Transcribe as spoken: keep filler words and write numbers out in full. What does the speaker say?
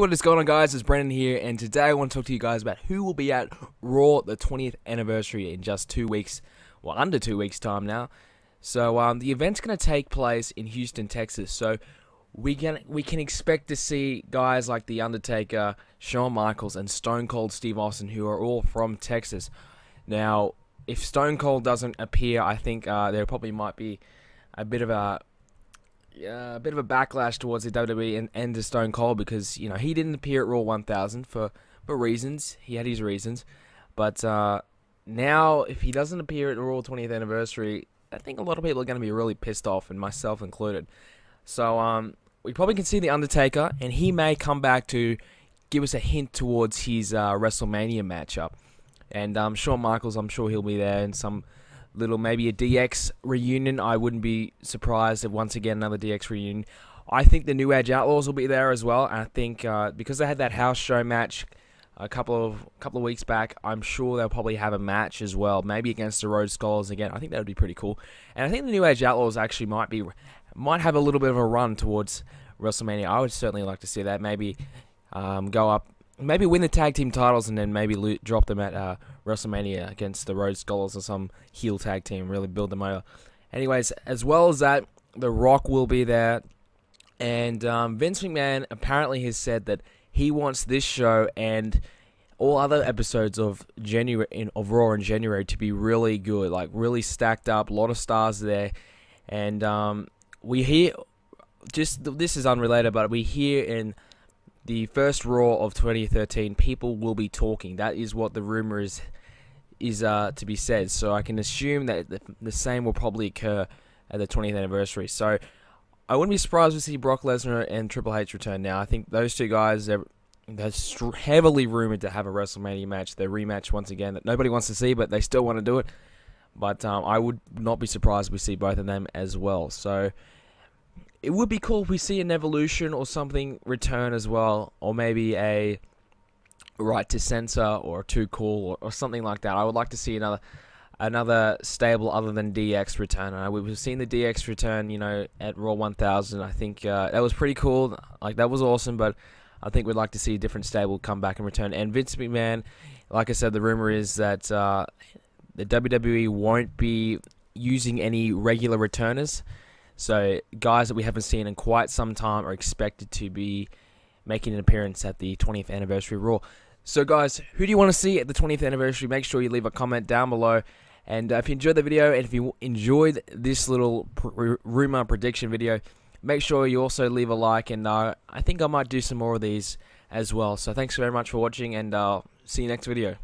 Hey, what is going on, guys? It's Brendan here, and today I want to talk to you guys about who will be at RAW, the twentieth anniversary, in just two weeks, well, under two weeks' time now. So, um, the event's going to take place in Houston, Texas, so we can, we can expect to see guys like The Undertaker, Shawn Michaels, and Stone Cold Steve Austin, who are all from Texas. Now, if Stone Cold doesn't appear, I think uh, there probably might be a bit of a... Uh, a bit of a backlash towards the W W E and, and to Stone Cold, because, you know, he didn't appear at Raw one thousand for, for reasons. He had his reasons. But uh, now, if he doesn't appear at the Raw twentieth anniversary, I think a lot of people are going to be really pissed off, and myself included. So, um, we probably can see The Undertaker, and he may come back to give us a hint towards his uh, WrestleMania matchup. And um, Shawn Michaels, I'm sure he'll be there in some... little, maybe a D X reunion. I wouldn't be surprised if once again another D X reunion. I think the New Age Outlaws will be there as well. And I think uh, because they had that house show match a couple of couple of weeks back, I'm sure they'll probably have a match as well, maybe against the Rhodes Scholars again. I think that would be pretty cool. And I think the New Age Outlaws actually might be might have a little bit of a run towards WrestleMania. I would certainly like to see that. Maybe um, go up. Maybe win the tag team titles and then maybe loot, drop them at uh, WrestleMania against the Rhodes Scholars or some heel tag team. Really build them over. Anyways, as well as that, The Rock will be there. And um, Vince McMahon apparently has said that he wants this show and all other episodes of January in, of Raw in January to be really good. Like, really stacked up. A lot of stars there. And um, we hear... just this is unrelated, but we hear in... the first Raw of twenty thirteen, people will be talking. That is what the rumor is is uh, to be said. So I can assume that the, the same will probably occur at the twentieth anniversary. So I wouldn't be surprised to see Brock Lesnar and Triple H return now. I think those two guys, they're, they're heavily rumored to have a WrestleMania match. Their rematch once again that nobody wants to see, but they still want to do it. But um, I would not be surprised if we see both of them as well. So... it would be cool if we see an Evolution or something return as well, or maybe a Right to Censor or Too Cool or, or something like that. I would like to see another another stable other than D X return. And I, we've seen the D X return, you know, at Raw one thousand. I think uh, that was pretty cool. Like, that was awesome, but I think we'd like to see a different stable come back and return. And Vince McMahon, like I said, the rumor is that uh, the W W E won't be using any regular returners. So, guys that we haven't seen in quite some time are expected to be making an appearance at the twentieth anniversary Raw. So, guys, who do you want to see at the twentieth anniversary? Make sure you leave a comment down below. And uh, if you enjoyed the video, and if you enjoyed this little pr rumor prediction video, make sure you also leave a like. And uh, I think I might do some more of these as well. So, thanks very much for watching, and uh, see you next video.